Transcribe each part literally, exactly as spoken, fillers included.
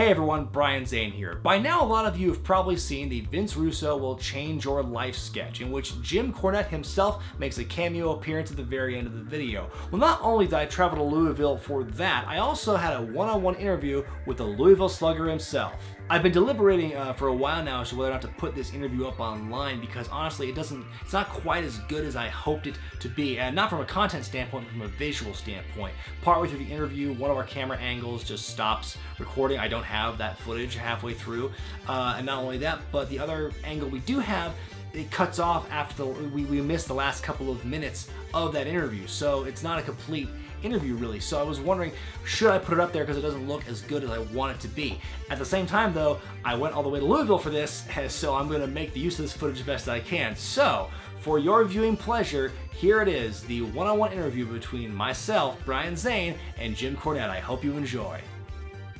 Hey everyone, Brian Zane here. By now a lot of you have probably seen the Vince Russo Will Change Your Life sketch, in which Jim Cornette himself makes a cameo appearance at the very end of the video. Well, not only did I travel to Louisville for that, I also had a one-on-one interview with the Louisville Slugger himself. I've been deliberating uh, for a while now as to whether or not to put this interview up online, because honestly it doesn't, it's not quite as good as I hoped it to be, and not from a content standpoint, but from a visual standpoint. Partway through the interview, one of our camera angles just stops recording. I don't have that footage halfway through, uh, and not only that, but the other angle we do have, it cuts off after the, we, we missed the last couple of minutes of that interview, so it's not a complete interview really. So I was wondering, should I put it up there because it doesn't look as good as I want it to be? At the same time though, I went all the way to Louisville for this, so I'm going to make the use of this footage best that I can. So for your viewing pleasure, here it is, the one-on-one interview between myself, Brian Zane, and Jim Cornette. I hope you enjoy.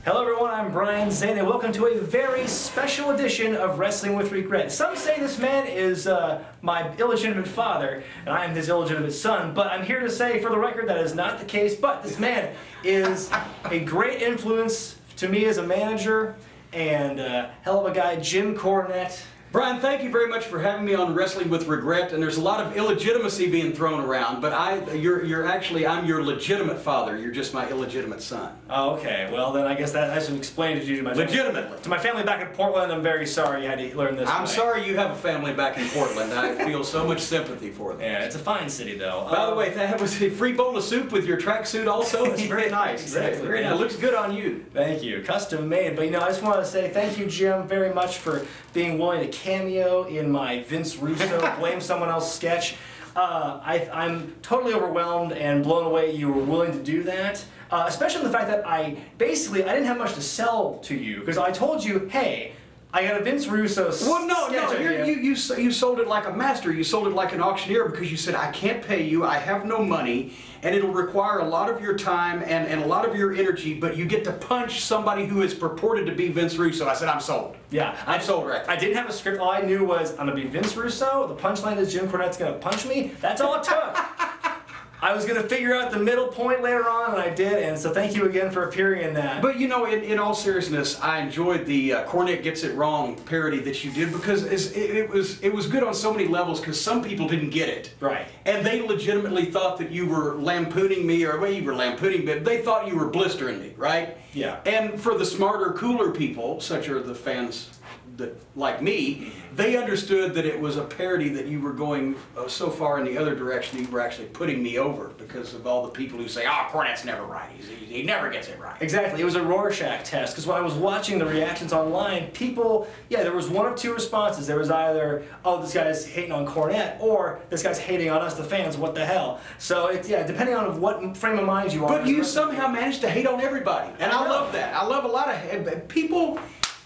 Hello everyone, I'm Brian Zane, and welcome to a very special edition of Wrestling With Wregret. Some say this man is uh, my illegitimate father, and I am his illegitimate son, but I'm here to say for the record that is not the case, but this man is a great influence to me as a manager, and uh, hell of a guy, Jim Cornette. Brian, thank you very much for having me on Wrestling With Wregret, and there's a lot of illegitimacy being thrown around, but I, you're, you're actually, I'm your legitimate father, you're just my illegitimate son. Oh, okay, well then I guess that has to explain to you to my Legitimately. Family. To my family back in Portland, I'm very sorry you had to learn this I'm way. Sorry you have a family back in Portland, I feel so much sympathy for them. Yeah, it's a fine city though. By um, the way, that was a free bowl of soup with your tracksuit also, it's very nice. Exactly. Very nice. It looks good on you. Thank you, custom made, but you know, I just want to say thank you, Jim, very much for being willing to cameo in my Vince Russo Blame Someone Else sketch. Uh, I, I'm totally overwhelmed and blown away you were willing to do that, uh, especially the fact that I basically I didn't have much to sell to you, because I told you, hey, I got a Vince Russo sketch. Well, no, no, you. You, you, you sold it like a master. You sold it like an auctioneer, because you said, I can't pay you, I have no money, and it'll require a lot of your time and, and a lot of your energy, but you get to punch somebody who is purported to be Vince Russo. I said, I'm sold. Yeah, I'm sold right there. I didn't have a script. All I knew was, I'm going to be Vince Russo, the punchline is Jim Cornette's going to punch me. That's all it took. I was going to figure out the middle point later on, and I did, and so thank you again for appearing in that. But you know, in, in all seriousness, I enjoyed the uh, Cornette Gets It Wrong parody that you did, because it, it was it was good on so many levels, because some people didn't get it. Right. And they legitimately thought that you were lampooning me, or well, you were lampooning, but they thought you were blistering me, right? Yeah. And for the smarter, cooler people, such are the fans that, like me, they understood that it was a parody, that you were going uh, so far in the other direction that you were actually putting me over, because of all the people who say, oh, Cornette's never right, He's, he, he never gets it right. Exactly, it was a Rorschach test, because when I was watching the reactions online, people, yeah, there was one of two responses. There was either, oh, this guy's hating on Cornette, or this guy's hating on us, the fans, what the hell. So, it, yeah, depending on what frame of mind you are. But you somehow managed to hate on everybody, and I, I love that. I love a lot of people.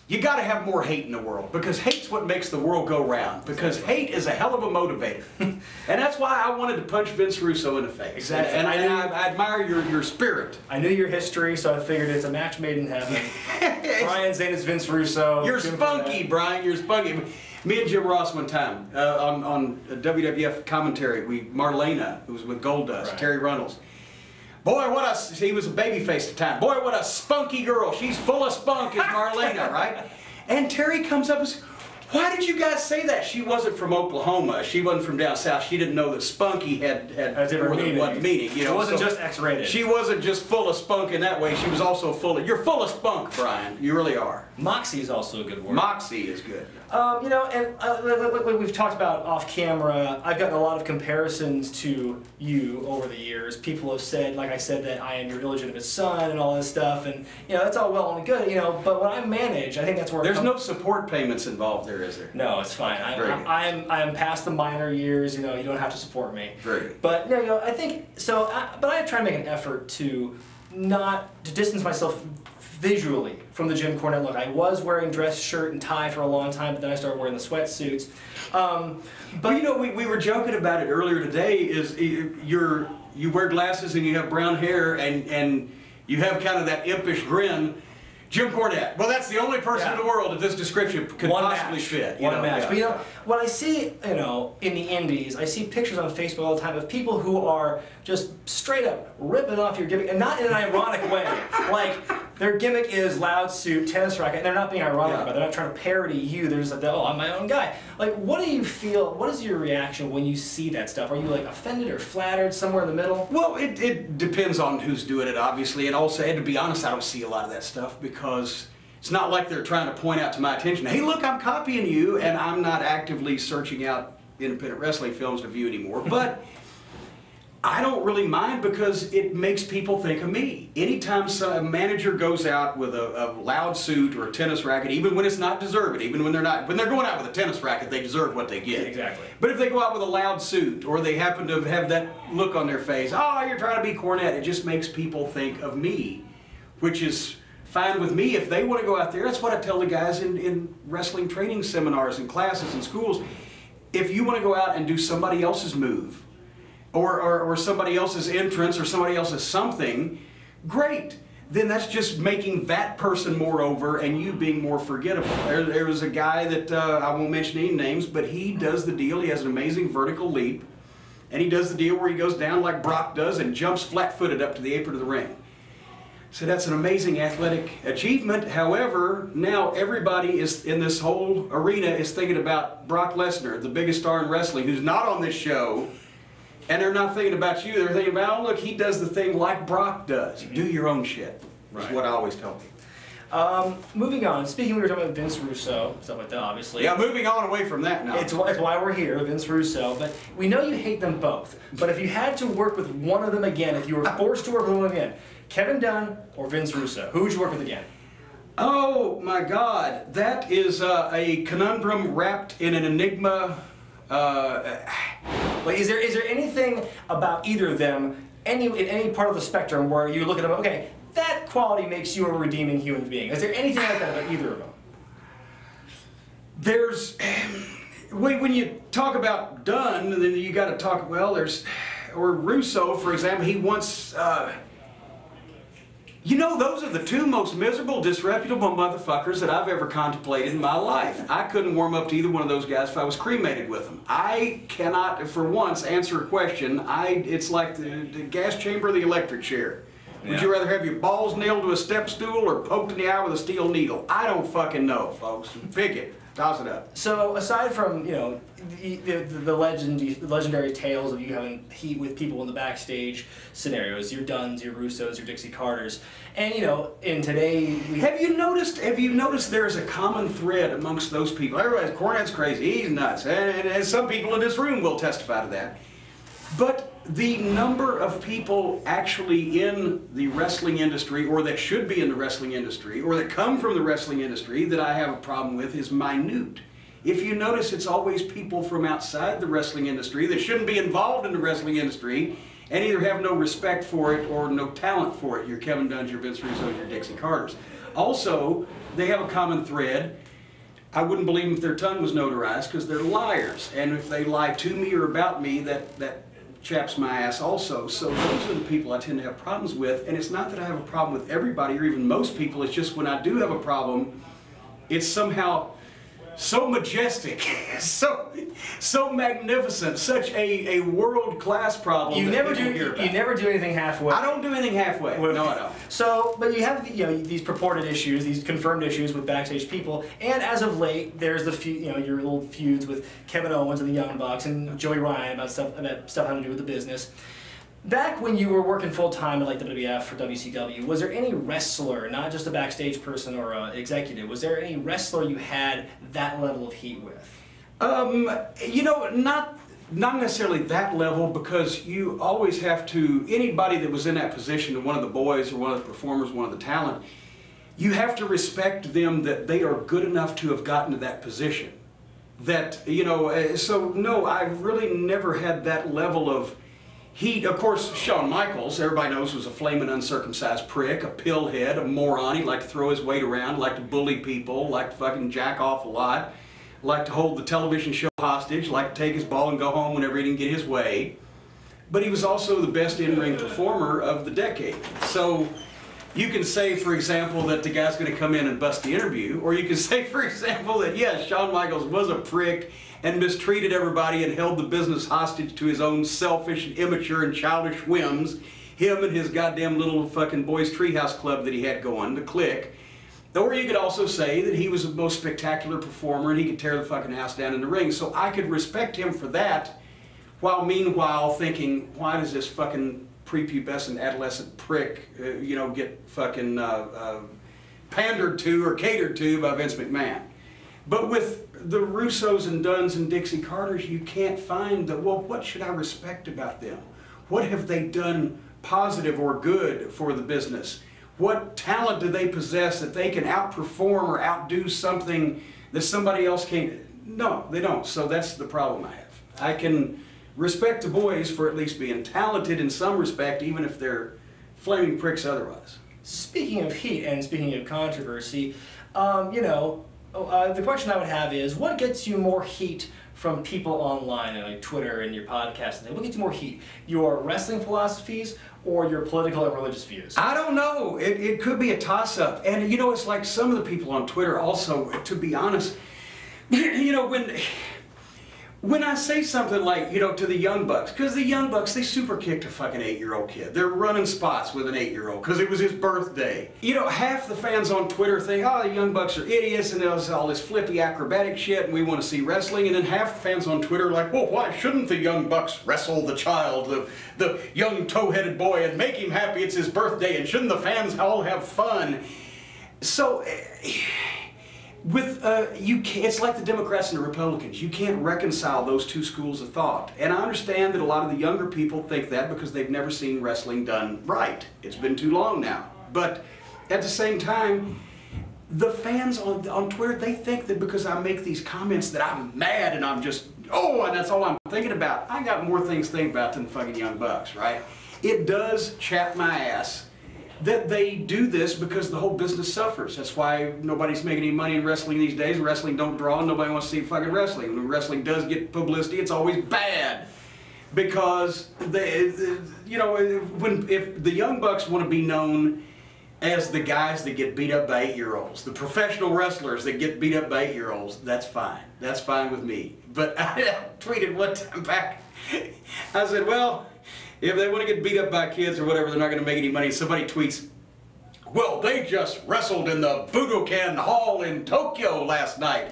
You gotta have more hate in the world, because hate's what makes the world go round, because hate is a hell of a motivator. And that's why I wanted to punch Vince Russo in the face. Exactly. And, and I, I admire your, your spirit. I knew your history, so I figured it's a match made in heaven. Brian Zane is Vince Russo. You're Jim spunky, Brian, you're spunky. Me and Jim Ross one time, uh, on, on W W F commentary, we Marlena, who was with Goldust, right. Terry Runnels. Boy, what a, he was a babyface at the time. Boy, what a spunky girl. She's full of spunk, is Marlena, right? And Terry comes up and says, why did you guys say that? She wasn't from Oklahoma. She wasn't from down south. She didn't know that spunky had, had more than one meaning. You know, it wasn't so, just X-rated. She wasn't just full of spunk in that way. She was also full of, you're full of spunk, Brian. You really are. Moxie is also a good word. Moxie is good. Um, you know, and uh, we've talked about off camera, I've gotten a lot of comparisons to you over the years. People have said, like I said, that I am your illegitimate son and all this stuff, and you know, that's all well and good, you know, but when I manage, I think that's where There's no support payments involved there, is there? No, it's fine. I'm, I'm, I'm, I'm past the minor years, you know, you don't have to support me. Very good. But, no, you know, I think, so, I, but I try to make an effort to not, to distance myself visually from the Jim Cornette look. I was wearing dress shirt and tie for a long time, but then I started wearing the sweatsuits. Um, but well, you know, we, we were joking about it earlier today, is you're, you wear glasses and you have brown hair and, and you have kind of that impish grin. Jim Cornette. Well, that's the only person yeah. in the world that this description could One possibly match. fit. You One know? match. Yeah. But you know, when I see, you know, in the indies, I see pictures on Facebook all the time of people who are just straight up ripping off your gimmick, and not in an ironic way. Like, Their gimmick is loud suit, tennis racket, and they're not being ironic yeah. about it. They're not trying to parody you. They're just like, oh, I'm my own guy. Like, what do you feel, what is your reaction when you see that stuff? Are you, like, offended or flattered, somewhere in the middle? Well, it, it depends on who's doing it, obviously. And also, and to be honest, I don't see a lot of that stuff because it's not like they're trying to point out to my attention, hey, look, I'm copying you, and I'm not actively searching out independent wrestling films to view anymore. But I don't really mind because it makes people think of me. Anytime some, a manager goes out with a, a loud suit or a tennis racket, even when it's not deserved, even when they're not, when they're going out with a tennis racket, they deserve what they get. Exactly. But if they go out with a loud suit or they happen to have that look on their face, oh, you're trying to be Cornette, it just makes people think of me, which is fine with me. If they want to go out there, that's what I tell the guys in, in wrestling training seminars and classes and schools. If you want to go out and do somebody else's move, Or, or, or somebody else's entrance or somebody else's something, great. Then that's just making that person more over and you being more forgettable. There, there was a guy that, uh, I won't mention any names, but he does the deal. He has an amazing vertical leap. And he does the deal where he goes down like Brock does and jumps flat-footed up to the apron of the ring. So that's an amazing athletic achievement. However, now everybody is in this whole arena is thinking about Brock Lesnar, the biggest star in wrestling, who's not on this show. And they're not thinking about you, they're thinking about, oh look, he does the thing like Brock does. Mm-hmm. Do your own shit, right. Is what I always tell people. Um, moving on, speaking, we were talking about Vince Russo, stuff like that, obviously. Yeah, moving on away from that now. It's, it's why we're here, Vince Russo, but we know you hate them both. But if you had to work with one of them again, if you were forced to work with one again, Kevin Dunn or Vince Russo, who would you work with again? Oh my God, that is uh, a conundrum wrapped in an enigma. Uh, like, is there is there anything about either of them, any in any part of the spectrum, where you look at them, okay, that quality makes you a redeeming human being? Is there anything like that about either of them? There's, when when you talk about Dunn, then you got to talk. Well, there's, or Russo, for example, he once. Uh, You know, those are the two most miserable, disreputable motherfuckers that I've ever contemplated in my life. I couldn't warm up to either one of those guys if I was cremated with them. I cannot, for once, answer a question. I, it's like the, the gas chamber or the electric chair. Yeah. Would you rather have your balls nailed to a step stool or poked in the eye with a steel needle? I don't fucking know, folks. Pick it. Toss it up. So, aside from, you know, the, the, the legend, legendary tales of you having heat with people in the backstage scenarios, your Dunns, your Russos, your Dixie Carters, and, you know, in today... We have you noticed, have you noticed there's a common thread amongst those people? Everybody's, Cornette's crazy, he's nuts, and, and, and some people in this room will testify to that. But the number of people actually in the wrestling industry, or that should be in the wrestling industry, or that come from the wrestling industry, that I have a problem with is minute. If you notice, it's always people from outside the wrestling industry that shouldn't be involved in the wrestling industry and either have no respect for it or no talent for it. Your Kevin Dunn, your Vince Russo, your Dixie Carters. Also, they have a common thread. I wouldn't believe them if their tongue was notarized because they're liars. And if they lie to me or about me, that... that chaps my ass also. So those are the people I tend to have problems with, and it's not that I have a problem with everybody or even most people, it's just when I do have a problem, it's somehow so majestic, so so magnificent, such a, a world-class problem. You never do you, you never do anything halfway. I don't do anything halfway. Well, no, I don't. So, but you have, you know, these purported issues, these confirmed issues with backstage people, and as of late, there's the few, you know, your little feuds with Kevin Owens and the Young Bucks and Joey Ryan about stuff about stuff having to do with the business. Back when you were working full-time at like W W F or W C W, was there any wrestler, not just a backstage person or an executive, was there any wrestler you had that level of heat with? Um, you know, not, not necessarily that level, because you always have to, anybody that was in that position, one of the boys or one of the performers, one of the talent, you have to respect them that they are good enough to have gotten to that position. That, you know, so no, I really never had that level of heat. Of course, Shawn Michaels, everybody knows, was a flaming uncircumcised prick, a pillhead, a moron. He liked to throw his weight around, liked to bully people, liked to fucking jack off a lot, liked to hold the television show hostage, liked to take his ball and go home whenever he didn't get his way. But he was also the best in-ring performer of the decade. So you can say, for example, that the guy's going to come in and bust the interview, or you can say, for example, that yes, Shawn Michaels was a prick and mistreated everybody and held the business hostage to his own selfish, immature, and childish whims, him and his goddamn little fucking boys treehouse club that he had going, the clique. Or you could also say that he was the most spectacular performer and he could tear the fucking house down in the ring. So I could respect him for that, while meanwhile thinking, why does this fucking prepubescent adolescent prick, uh, you know, get fucking uh, uh, pandered to or catered to by Vince McMahon? But with the Russos and Dunns and Dixie Carters, you can't find the, well, what should I respect about them? What have they done positive or good for the business? What talent do they possess that they can outperform or outdo something that somebody else can't? No, they don't. So that's the problem I have. I can respect the boys for at least being talented in some respect, even if they're flaming pricks otherwise. Speaking of heat and speaking of controversy, um, you know, uh, the question I would have is, what gets you more heat from people online, like Twitter and your podcast? And what gets you more heat? Your wrestling philosophies or your political and religious views? I don't know. It, it could be a toss-up. And, you know, it's like some of the people on Twitter also, to be honest, you know, when... When I say something like, you know, to the Young Bucks, because the Young Bucks, they super kicked a fucking eight-year-old kid. They're running spots with an eight-year-old because it was his birthday. You know, half the fans on Twitter think, oh, the Young Bucks are idiots and there's all this flippy acrobatic shit and we want to see wrestling. And then half the fans on Twitter are like, well, why shouldn't the Young Bucks wrestle the child, the, the young toe-headed boy, and make him happy? It's his birthday and shouldn't the fans all have fun? So... With, uh, you can't, it's like the Democrats and the Republicans. You can't reconcile those two schools of thought. And I understand that a lot of the younger people think that because they've never seen wrestling done right. It's been too long now. But at the same time, the fans on, on Twitter, they think that because I make these comments that I'm mad and I'm just, oh, and that's all I'm thinking about. I got more things to think about than fucking Young Bucks, right? It does chap my ass that they do this because the whole business suffers. That's why nobody's making any money in wrestling these days. Wrestling don't draw, and nobody wants to see fucking wrestling. When wrestling does get publicity, it's always bad. Because, they, you know, when, if the Young Bucks want to be known as the guys that get beat up by eight-year-olds, the professional wrestlers that get beat up by eight-year-olds, that's fine. That's fine with me. But I tweeted one time back, I said, well, if they want to get beat up by kids or whatever, they're not going to make any money. Somebody tweets, well, they just wrestled in the Budokan Hall in Tokyo last night.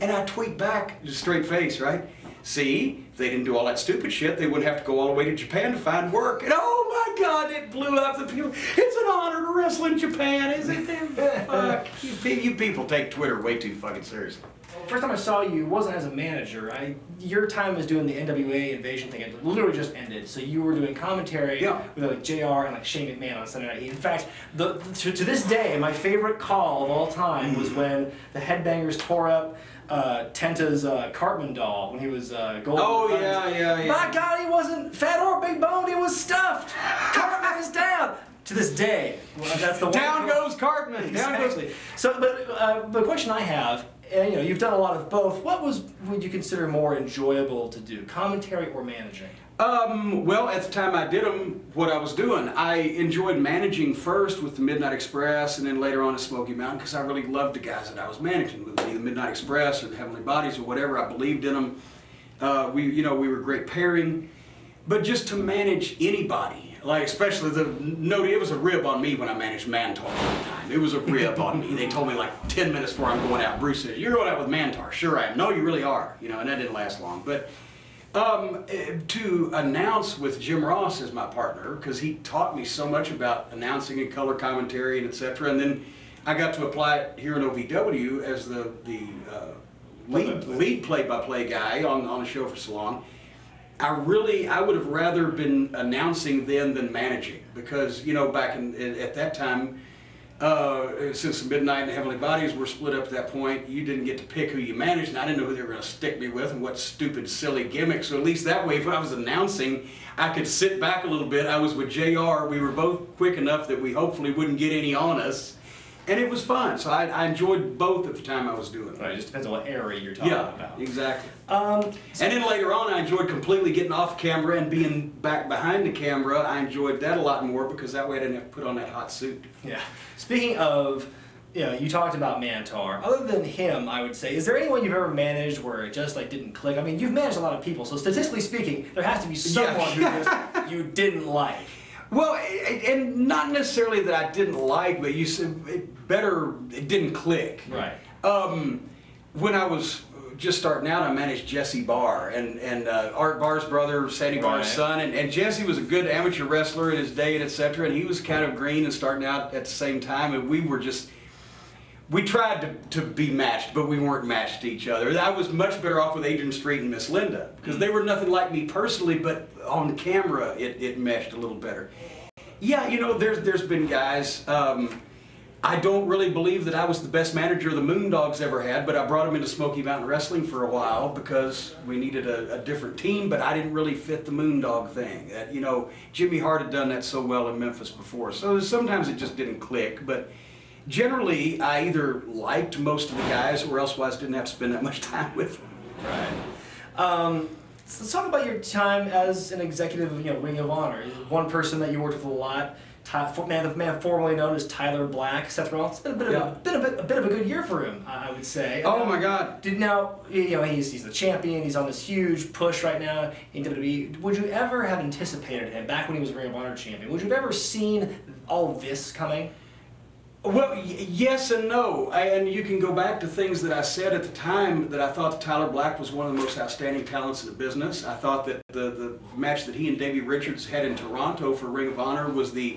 And I tweet back, just straight face, right? See, if they didn't do all that stupid shit, they wouldn't have to go all the way to Japan to find work. And oh my God, it blew up the people. It's an honor to wrestle in Japan, isn't it? Fuck. You, you people take Twitter way too fucking seriously. First time I saw you wasn't as a manager. I, your time was doing the N W A Invasion thing. It literally just ended. So you were doing commentary yeah. with like J R and like Shane McMahon on Sunday Night Heat. In fact, the, to, to this day, my favorite call of all time was when the Headbangers tore up uh, Tenta's uh, Cartman doll when he was uh, Gold. Oh yeah, yeah, yeah. My God, he wasn't fat or big boned. He was stuffed. Cartman is down. To this day, well, that's the one. Down goes Cartman. Exactly. Down goes. So, but uh, the question I have. And, you know, you've done a lot of both. What was, would you consider more enjoyable to do, commentary or managing? Um, well, at the time I did them, what I was doing, I enjoyed managing first with the Midnight Express and then later on at Smoky Mountain because I really loved the guys that I was managing with, the Midnight Express or the Heavenly Bodies or whatever. I believed in them. Uh, we, you know, we were great pairing. But just to manage anybody, like especially the, no, it was a rib on me when I managed Mantar one time. It was a rib on me. They told me like ten minutes before I'm going out, Bruce said, you're going out with Mantar. Sure I am. No, you really are. You know, and that didn't last long. But um, to announce with Jim Ross as my partner, because he taught me so much about announcing and color commentary and et cetera, and then I got to apply it here in O V W as the, the uh, lead, lead play-by-play guy on, on the show for so long. I really, I would have rather been announcing then than managing because, you know, back in, at that time, uh, since the Midnight and the Heavenly Bodies were split up at that point, you didn't get to pick who you managed, and I didn't know who they were going to stick me with and what stupid, silly gimmicks. So at least that way, if I was announcing, I could sit back a little bit. I was with J R. We were both quick enough that we hopefully wouldn't get any on us. And it was fun, so I, I enjoyed both at the time I was doing it. Right, it just depends on what area you're talking yeah, about. Yeah, exactly. Um, so and then later on, I enjoyed completely getting off camera and being back behind the camera. I enjoyed that a lot more because that way I didn't have to put on that hot suit. Yeah. Speaking of, you know, you talked about Mantar. Other than him, I would say, is there anyone you've ever managed where it just like didn't click? I mean, you've managed a lot of people, so statistically speaking, there has to be someone yeah. who just you didn't like. Well, and not necessarily that I didn't like, but you said it better, it didn't click. Right. Um, when I was just starting out, I managed Jesse Barr, and, and uh, Art Barr's brother, Sadie Barr's right. son, and, and Jesse was a good amateur wrestler in his day, and et cetera, and he was kind of green and starting out at the same time, and we were just, we tried to, to be matched, but we weren't matched to each other. I was much better off with Adrian Street and Miss Linda, because they were nothing like me personally, but on camera it, it meshed a little better. Yeah, you know, there's, there's been guys, um, I don't really believe that I was the best manager the Moondogs ever had, but I brought them into Smoky Mountain Wrestling for a while because we needed a, a different team, but I didn't really fit the Moondog thing. That, you know, Jimmy Hart had done that so well in Memphis before, so sometimes it just didn't click, but generally I either liked most of the guys or elsewise didn't have to spend that much time with them. Right. Um, so let's talk about your time as an executive of, you know, Ring of Honor. One person that you worked with a lot, Ty, man, the man formerly known as Tyler Black, Seth Rollins. It's been a bit of, yeah. a, bit, a, bit, a bit of a good year for him, I would say. Oh um, my God! Did now you know he's he's the champion. He's on this huge push right now in W W E. Would you ever have anticipated him back when he was Ring of Honor champion? Would you have ever seen all this coming? Well, yes and no, I, and you can go back to things that I said at the time that I thought Tyler Black was one of the most outstanding talents in the business. I thought that the, the match that he and Davey Richards had in Toronto for Ring of Honor was the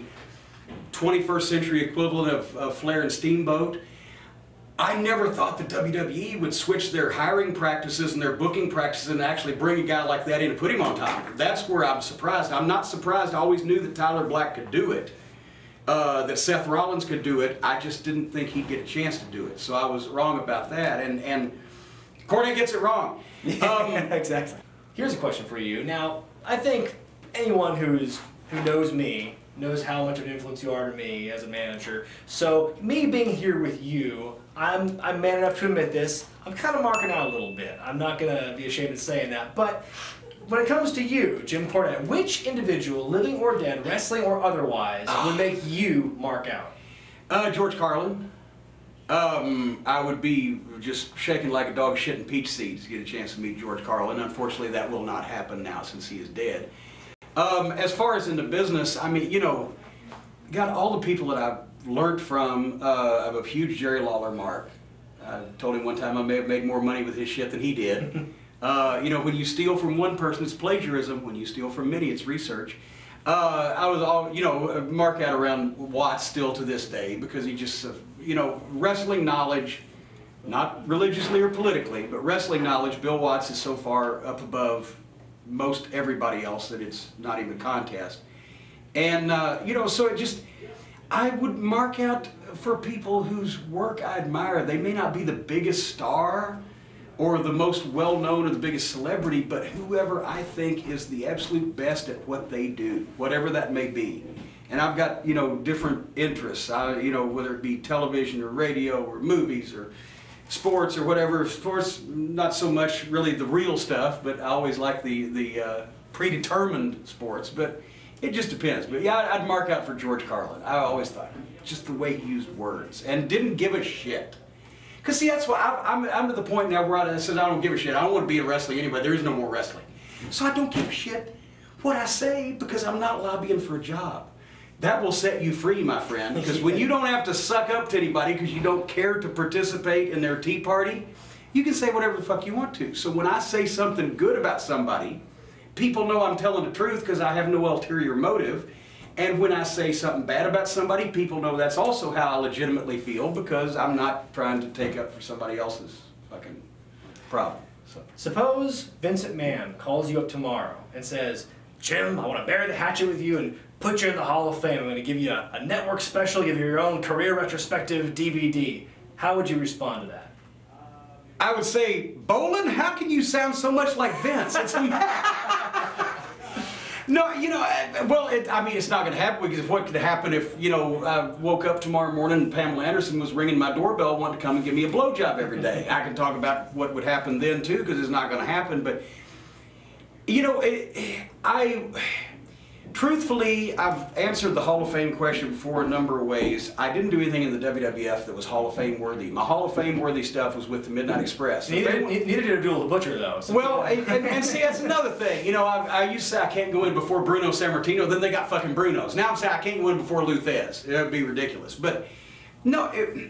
twenty-first century equivalent of, of Flair and Steamboat. I never thought that W W E would switch their hiring practices and their booking practices and actually bring a guy like that in and put him on top. That's where I'm surprised. I'm not surprised. I always knew that Tyler Black could do it. Uh, that Seth Rollins could do it, I just didn't think he'd get a chance to do it. So I was wrong about that, and, and Cornette gets it wrong. Um, exactly. Here's a question for you. Now, I think anyone who's, who knows me knows how much of an influence you are to me as a manager. So me being here with you, I'm, I'm man enough to admit this, I'm kind of marking out a little bit. I'm not going to be ashamed of saying that, but when it comes to you, Jim Cornette, which individual, living or dead, wrestling or otherwise, would make you mark out? Uh, George Carlin. Um, I would be just shaking like a dog shit in peach seeds to get a chance to meet George Carlin. Unfortunately, that will not happen now since he is dead. Um, as far as in the business, I mean, you know, got all the people that I've learned from. Uh, I'm a huge Jerry Lawler mark. I told him one time I may have made more money with his shit than he did. Uh, you know, when you steal from one person, it's plagiarism. When you steal from many, it's research. Uh, I was all, you know, mark out around Watts still to this day because he just, uh, you know, wrestling knowledge, not religiously or politically, but wrestling knowledge, Bill Watts is so far up above most everybody else that it's not even a contest. And, uh, you know, so it just, I would mark out for people whose work I admire. They may not be the biggest star or the most well-known or the biggest celebrity, but whoever I think is the absolute best at what they do, whatever that may be. And I've got, you know, different interests, I, you know, whether it be television or radio or movies or sports or whatever. Sports, not so much really the real stuff, but I always like the, the uh, predetermined sports, but it just depends. But yeah, I'd mark out for George Carlin. I always thought, just the way he used words and didn't give a shit. Because, see, that's why I'm, I'm, I'm to the point now where I said, I don't give a shit. I don't want to be in wrestling anyway. There is no more wrestling. So I don't give a shit what I say because I'm not lobbying for a job. That will set you free, my friend, because when you don't have to suck up to anybody because you don't care to participate in their tea party, you can say whatever the fuck you want to. So when I say something good about somebody, people know I'm telling the truth because I have no ulterior motive. And when I say something bad about somebody, people know that's also how I legitimately feel because I'm not trying to take up for somebody else's fucking problem. So. Suppose Vince McMahon calls you up tomorrow and says, Jim, I want to bury the hatchet with you and put you in the Hall of Fame. I'm going to give you a, a network special, give you your own career retrospective D V D. How would you respond to that? I would say, Bolin, how can you sound so much like Vince? It's No, you know, well, it, I mean, it's not going to happen because what could happen if, you know, I woke up tomorrow morning and Pamela Anderson was ringing my doorbell wanting to come and give me a blowjob every day. I can talk about what would happen then, too, because it's not going to happen. But, you know, it, I Truthfully, I've answered the Hall of Fame question before a number of ways. I didn't do anything in the W W F that was Hall of Fame worthy. My Hall of Fame worthy stuff was with the Midnight Express. Neither, went, neither did Abdul the Butcher, though. So. Well, and, and, and see, that's another thing. You know, I, I used to say I can't go in before Bruno Sammartino, then they got fucking Bruno's. Now I'm saying I can't go in before Luthez. It would be ridiculous. But, no, it,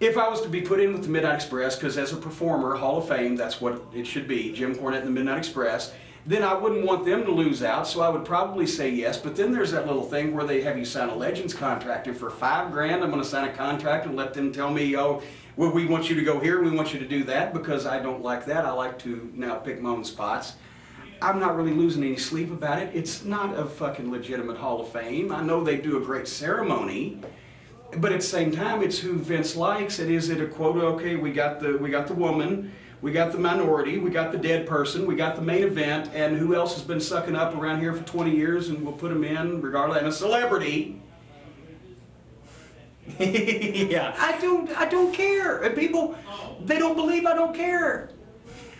if I was to be put in with the Midnight Express, because as a performer, Hall of Fame, that's what it should be, Jim Cornette and the Midnight Express, then I wouldn't want them to lose out, so I would probably say yes. But then there's that little thing where they have you sign a Legends contract, and for five grand, I'm going to sign a contract and let them tell me, oh, well, we want you to go here, we want you to do that, because I don't like that. I like to now pick my own spots. I'm not really losing any sleep about it. It's not a fucking legitimate Hall of Fame. I know they do a great ceremony, but at the same time, it's who Vince likes. It is it a quota? Okay, we got the we got the woman. We got the minority, we got the dead person, we got the main event, and who else has been sucking up around here for twenty years, and we'll put them in regardless, and a celebrity. Yeah. I don't, I don't care. And people, they don't believe I don't care.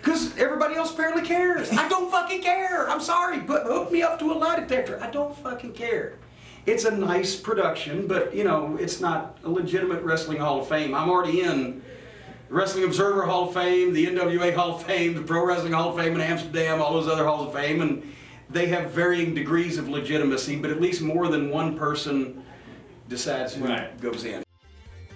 Because everybody else apparently cares. I don't fucking care. I'm sorry, but hook me up to a lie detector. I don't fucking care. It's a nice production, but, you know, it's not a legitimate Wrestling Hall of Fame. I'm already in Wrestling Observer Hall of Fame, the N W A Hall of Fame, the Pro Wrestling Hall of Fame in Amsterdam, all those other Halls of Fame, and they have varying degrees of legitimacy, but at least more than one person decides who right. goes in.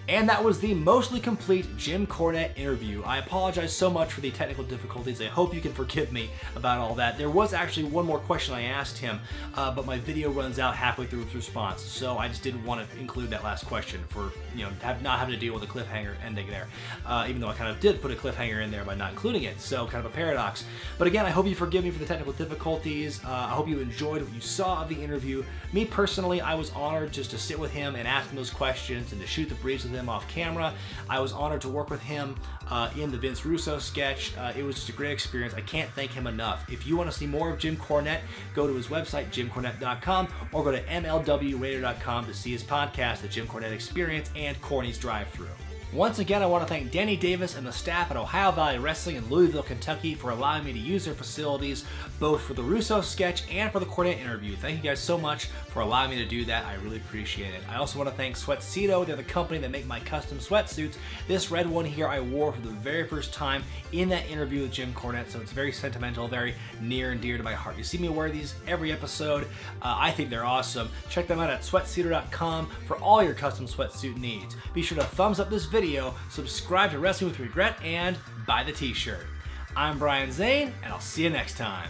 And that was the mostly complete Jim Cornette interview. I apologize so much for the technical difficulties. I hope you can forgive me about all that. There was actually one more question I asked him, uh, but my video runs out halfway through its response, so I just didn't want to include that last question for, you know, have, not having to deal with a cliffhanger ending there, uh, even though I kind of did put a cliffhanger in there by not including it, so kind of a paradox. But again, I hope you forgive me for the technical difficulties. Uh, I hope you enjoyed what you saw of the interview. Me personally, I was honored just to sit with him and ask him those questions and to shoot the breeze with him off camera. I was honored to work with him uh, in the Vince Russo sketch. Uh, it was just a great experience. I can't thank him enough. If you want to see more of Jim Cornette, go to his website, jim cornette dot com, or go to m l w radio dot com to see his podcast, The Jim Cornette Experience, and Corny's Drive Thru. Once again, I want to thank Danny Davis and the staff at Ohio Valley Wrestling in Louisville, Kentucky for allowing me to use their facilities both for the Russo sketch and for the Cornette interview. Thank you guys so much for allowing me to do that. I really appreciate it. I also want to thank Sweatcito. They're the company that make my custom sweatsuits. This red one here I wore for the very first time in that interview with Jim Cornette, so it's very sentimental, very near and dear to my heart. You see me wear these every episode. Uh, I think they're awesome. Check them out at sweatcito dot com for all your custom sweatsuit needs. Be sure to thumbs up this video. Video, subscribe to Wrestling With Wregret, and buy the t-shirt. I'm Brian Zane, and I'll see you next time.